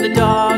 The dog.